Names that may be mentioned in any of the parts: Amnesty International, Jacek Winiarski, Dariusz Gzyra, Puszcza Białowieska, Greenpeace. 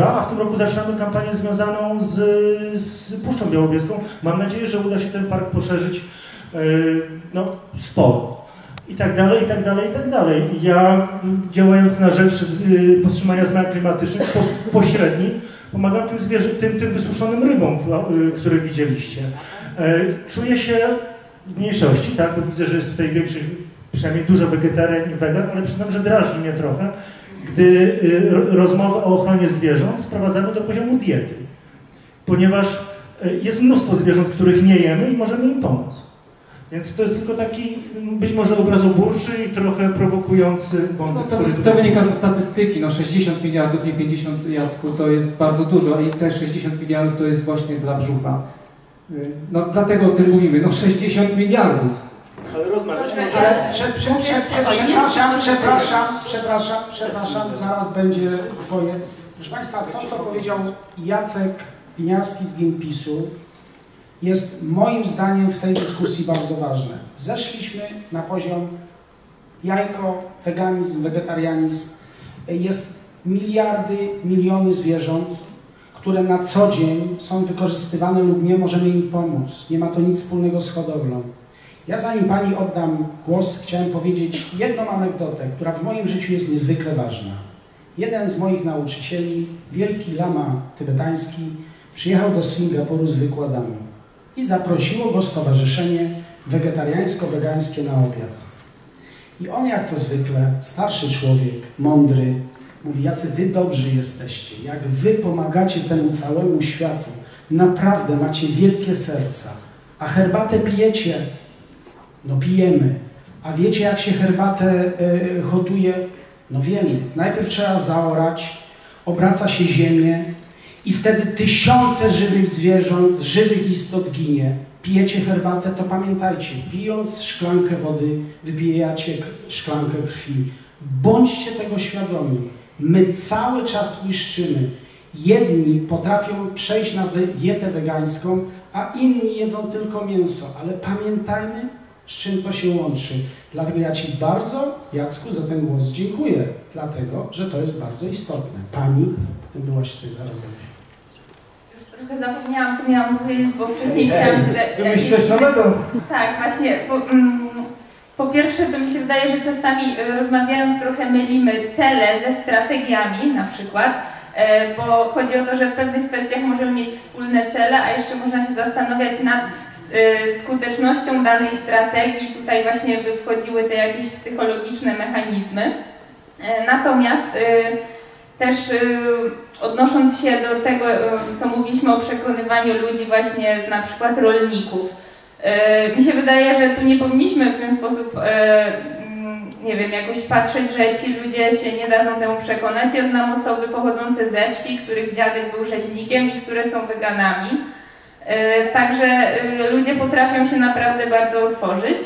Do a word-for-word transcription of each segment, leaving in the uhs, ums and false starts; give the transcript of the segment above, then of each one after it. A w tym roku zaczynamy kampanię związaną z, z Puszczą Białowieską. Mam nadzieję, że uda się ten park poszerzyć yy, no, sporo. I tak dalej, i tak dalej, i tak dalej. Ja, działając na rzecz yy, powstrzymania zmian klimatycznych w sposób pośredni, pomagam tym, zwierzę, tym, tym wysuszonym rybom, yy, które widzieliście. Yy, czuję się w mniejszości, tak? Bo widzę, że jest tutaj większość, przynajmniej dużo wegetarian i wegan, ale przyznam, że drażni mnie trochę, gdy rozmowy o ochronie zwierząt sprowadzamy do poziomu diety, ponieważ jest mnóstwo zwierząt, których nie jemy i możemy im pomóc. Więc to jest tylko taki być może obrazoburczy i trochę prowokujący wątek. No to, który to wynika ze statystyki, no sześćdziesiąt miliardów, nie pięćdziesiąt, Jacku, to jest bardzo dużo i te sześćdziesiąt miliardów to jest właśnie dla brzucha. No dlatego o tym mówimy, no sześćdziesiąt miliardów. Ale rozmawiać przepraszam, przepraszam, przepraszam, przepraszam, zaraz będzie twoje. Proszę Państwa, to co powiedział Jacek Winiarski z Greenpeace'u jest moim zdaniem w tej dyskusji bardzo ważne. Zeszliśmy na poziom jajko, weganizm, wegetarianizm. Jest miliardy, miliony zwierząt, które na co dzień są wykorzystywane lub nie możemy im pomóc. Nie ma to nic wspólnego z hodowlą. Ja zanim Pani oddam głos, chciałem powiedzieć jedną anegdotę, która w moim życiu jest niezwykle ważna. Jeden z moich nauczycieli, wielki lama tybetański, przyjechał do Singapuru z wykładami i zaprosiło go stowarzyszenie wegetariańsko-wegańskie na obiad. I on, jak to zwykle, starszy człowiek, mądry, mówi: jacy wy dobrzy jesteście, jak wy pomagacie temu całemu światu, naprawdę macie wielkie serca, a herbatę pijecie. No pijemy. A wiecie, jak się herbatę y, hoduje? No wiemy. Najpierw trzeba zaorać, obraca się ziemię i wtedy tysiące żywych zwierząt, żywych istot ginie. Pijecie herbatę, to pamiętajcie, pijąc szklankę wody, wybijacie szklankę krwi. Bądźcie tego świadomi. My cały czas niszczymy. Jedni potrafią przejść na dietę wegańską, a inni jedzą tylko mięso. Ale pamiętajmy, z czym to się łączy. Dlatego ja Ci bardzo, Jacku, za ten głos dziękuję, dlatego, że to jest bardzo istotne. Pani, potem byłaś tutaj, zaraz będzie. Już trochę zapomniałam, co miałam powiedzieć, bo wcześniej hey, chciałam się... Hey, jakieś... coś nowego. Tak, właśnie. Po, mm, po pierwsze, to mi się wydaje, że czasami rozmawiając trochę mylimy cele ze strategiami, na przykład. Bo chodzi o to, że w pewnych kwestiach możemy mieć wspólne cele, a jeszcze można się zastanawiać nad skutecznością danej strategii. Tutaj właśnie by wchodziły te jakieś psychologiczne mechanizmy. Natomiast też odnosząc się do tego, co mówiliśmy o przekonywaniu ludzi właśnie z na przykład rolników, mi się wydaje, że tu nie powinniśmy w ten sposób nie wiem, jakoś patrzeć, że ci ludzie się nie dadzą temu przekonać. Ja znam osoby pochodzące ze wsi, których dziadek był rzeźnikiem i które są weganami. E, także e, ludzie potrafią się naprawdę bardzo otworzyć.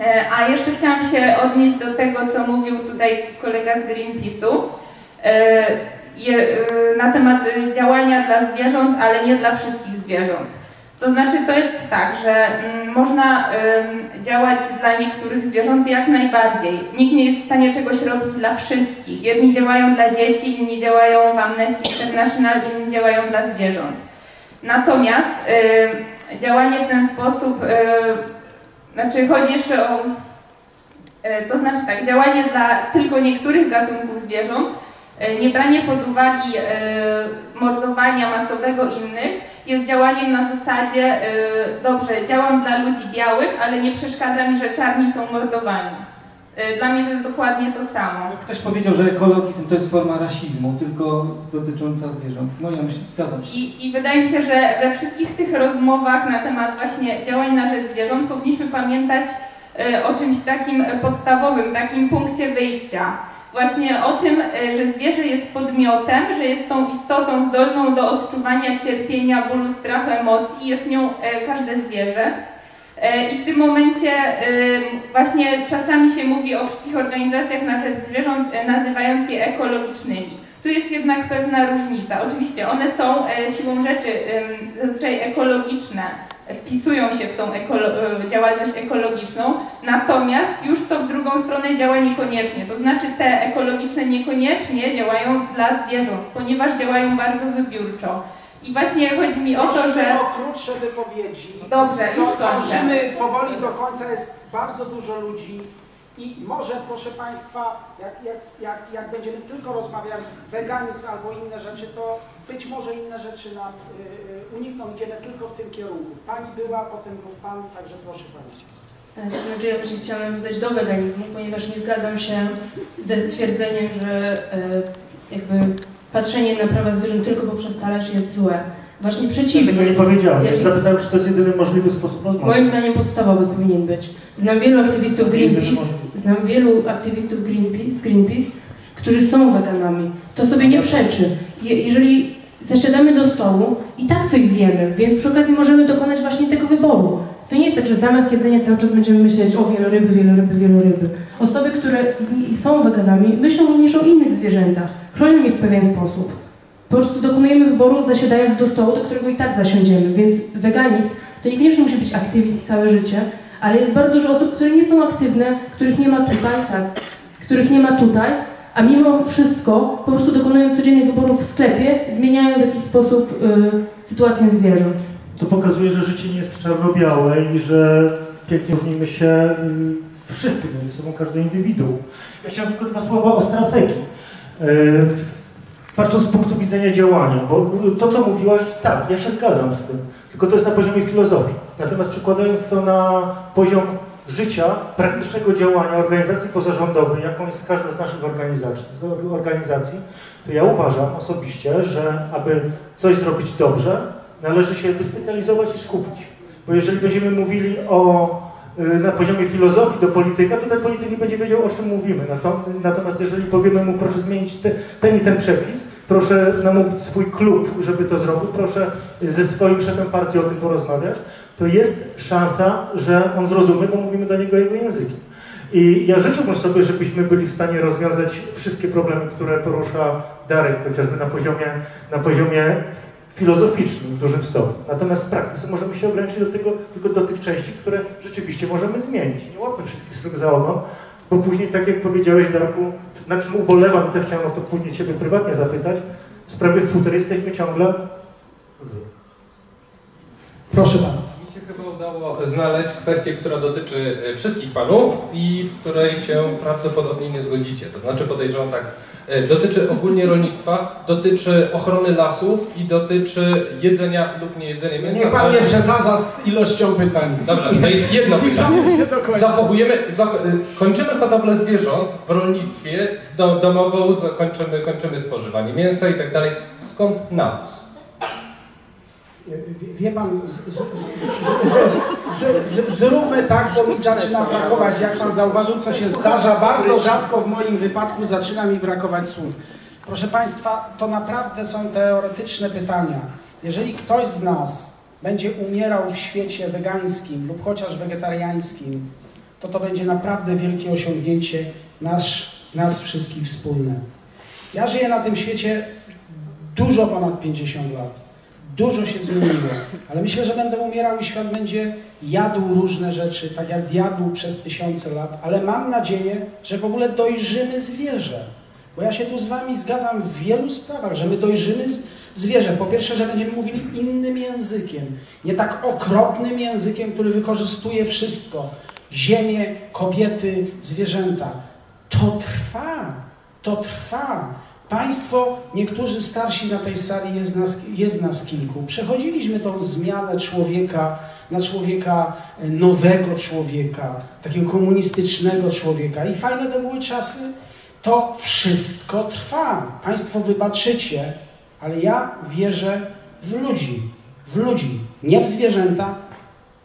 E, a jeszcze chciałam się odnieść do tego, co mówił tutaj kolega z Greenpeace'u e, je, na temat działania dla zwierząt, ale nie dla wszystkich zwierząt. To znaczy, to jest tak, że m, można y, działać dla niektórych zwierząt jak najbardziej. Nikt nie jest w stanie czegoś robić dla wszystkich. Jedni działają dla dzieci, inni działają w Amnesty International, inni działają dla zwierząt. Natomiast y, działanie w ten sposób, y, znaczy chodzi jeszcze o, y, to znaczy tak, działanie dla tylko niektórych gatunków zwierząt, nie branie pod uwagi y, mordowania masowego innych jest działaniem na zasadzie y, dobrze, działam dla ludzi białych, ale nie przeszkadza mi, że czarni są mordowani. Y, dla mnie to jest dokładnie to samo. Ktoś powiedział, że ekologizm to jest forma rasizmu, tylko dotycząca zwierząt. No ja myślę, zgadzam się. I, I wydaje mi się, że we wszystkich tych rozmowach na temat właśnie działań na rzecz zwierząt powinniśmy pamiętać y, o czymś takim podstawowym, takim punkcie wyjścia. Właśnie o tym, że zwierzę jest podmiotem, że jest tą istotą zdolną do odczuwania cierpienia, bólu, strachu, emocji, jest nią każde zwierzę. I w tym momencie właśnie czasami się mówi o wszystkich organizacjach na rzecz zwierząt, nazywając je ekologicznymi. Tu jest jednak pewna różnica. Oczywiście one są siłą rzeczy zazwyczaj ekologiczne, wpisują się w tą ekolo działalność ekologiczną, natomiast już to w drugą stronę działa niekoniecznie, to znaczy te ekologiczne niekoniecznie działają dla zwierząt, ponieważ działają bardzo zbiórczo. I właśnie chodzi mi o to, że... o krótsze wypowiedzi. Dobrze, już kończymy powoli do końca, jest bardzo dużo ludzi i może, proszę Państwa, jak, jak, jak, jak będziemy tylko rozmawiali weganizm albo inne rzeczy, to być może inne rzeczy nam yy, unikną, idziemy tylko w tym kierunku. Pani była, potem był Pan, także proszę Pani. To znaczy, ja właśnie chciałam dodać do weganizmu, ponieważ nie zgadzam się ze stwierdzeniem, że yy, jakby patrzenie na prawa zwierząt tylko poprzez talerz jest złe. Właśnie przeciwnie. Ja tego nie powiedziałem. Ja zapytałem, czy to jest jedyny możliwy sposób rozmowy. Moim zdaniem podstawowy powinien być. Znam wielu aktywistów Greenpeace, znam wielu aktywistów Greenpeace, Greenpeace, którzy są weganami. To sobie nie przeczy. Je, jeżeli zasiadamy do stołu, i tak coś zjemy, więc przy okazji możemy dokonać właśnie tego wyboru. To nie jest tak, że zamiast jedzenia cały czas będziemy myśleć o wieloryby, wieloryby, wieloryby. Osoby, które są weganami, myślą również o innych zwierzętach. Chronią je w pewien sposób. Po prostu dokonujemy wyboru, zasiadając do stołu, do którego i tak zasiądziemy. Więc weganizm to niekoniecznie musi być aktywizm całe życie, ale jest bardzo dużo osób, które nie są aktywne, których nie ma tutaj, tak, których nie ma tutaj, a mimo wszystko po prostu dokonują codziennych wyborów w sklepie, zmieniają w jakiś sposób y, sytuację zwierząt. To pokazuje, że życie nie jest czarno-białe i że pięknie różnimy się y, wszyscy między sobą, każdy indywiduum. Ja chciałem tylko dwa słowa o strategii. Yy, patrząc z punktu widzenia działania, bo to, co mówiłaś, tak, ja się zgadzam z tym, tylko to jest na poziomie filozofii. Natomiast przykładając to na poziom życia, praktycznego działania organizacji pozarządowej, jaką jest każda z naszych organizacji, organizacji, to ja uważam osobiście, że aby coś zrobić dobrze, należy się wyspecjalizować i skupić. Bo jeżeli będziemy mówili o na poziomie filozofii do polityka, to ten polityk nie będzie wiedział, o czym mówimy. Natomiast jeżeli powiemy mu, proszę zmienić te, ten i ten przepis, proszę namówić swój klub, żeby to zrobił, proszę ze swoim szefem partii o tym porozmawiać, to jest szansa, że on zrozumie, bo mówimy do niego jego językiem. I ja życzyłbym sobie, żebyśmy byli w stanie rozwiązać wszystkie problemy, które porusza Darek, chociażby na poziomie, na poziomie filozoficznym w dużym stopniu. Natomiast w praktyce możemy się ograniczyć do tego, tylko do tych części, które rzeczywiście możemy zmienić. Nie łapmy wszystkich strug za ogon, bo później, tak jak powiedziałeś, Darku, na czym ubolewam, też chciałem o to później Ciebie prywatnie zapytać, w sprawie futer jesteśmy ciągle wy. Proszę Pana. Mi się chyba udało znaleźć kwestię, która dotyczy wszystkich Panów i w której się prawdopodobnie nie zgodzicie. To znaczy, podejrzewam tak, dotyczy ogólnie rolnictwa, dotyczy ochrony lasów i dotyczy jedzenia lub nie jedzenia mięsa. Nie pan nie przesadza z ilością pytań. Dobrze, to jest jedno pytanie. Zachowujemy, zach kończymy hodowlę zwierząt w rolnictwie, w dom domową kończymy, kończymy spożywanie mięsa i tak dalej. Skąd nawóz? Wie pan, z, z, z, z, z, z, zróbmy tak, bo mi zaczyna brakować, jak pan zauważył, co się zdarza, bardzo rzadko w moim wypadku zaczyna mi brakować słów. Proszę Państwa, to naprawdę są teoretyczne pytania. Jeżeli ktoś z nas będzie umierał w świecie wegańskim lub chociaż wegetariańskim, to to będzie naprawdę wielkie osiągnięcie nas, nas wszystkich wspólne. Ja żyję na tym świecie dużo ponad pięćdziesiąt lat. Dużo się zmieniło, ale myślę, że będę umierał i świat będzie jadł różne rzeczy, tak jak jadł przez tysiące lat, ale mam nadzieję, że w ogóle dojrzymy zwierzę, bo ja się tu z wami zgadzam w wielu sprawach, że my dojrzymy zwierzę. Po pierwsze, że będziemy mówili innym językiem, nie tak okropnym językiem, który wykorzystuje wszystko, ziemię, kobiety, zwierzęta. To trwa, to trwa. Państwo, niektórzy starsi na tej sali, jest nas, jest nas kilku. Przechodziliśmy tą zmianę człowieka na człowieka nowego człowieka, takiego komunistycznego człowieka i fajne to były czasy. To wszystko trwa. Państwo wybaczycie, ale ja wierzę w ludzi, w ludzi, nie w zwierzęta,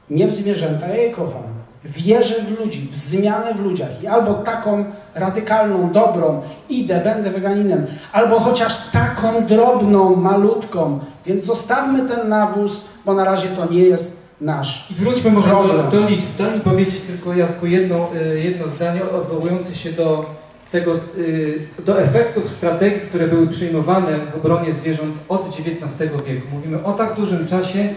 nie w zwierzęta, ja je kocham. Wierzę w ludzi, w zmianę w ludziach i albo taką radykalną, dobrą, idę, będę weganinem, albo chociaż taką drobną, malutką, więc zostawmy ten nawóz, bo na razie to nie jest nasz. I wróćmy może do, do liczb. Daj mi powiedzieć tylko, Jasku, jedno, jedno zdanie odwołujące się do tego, do efektów strategii, które były przyjmowane w obronie zwierząt od dziewiętnastego wieku. Mówimy o tak dużym czasie,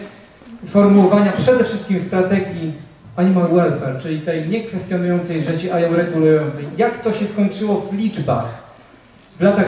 formułowania przede wszystkim strategii animal welfare, czyli tej niekwestionującej rzeczy, a ją regulującej. Jak to się skończyło w liczbach w latach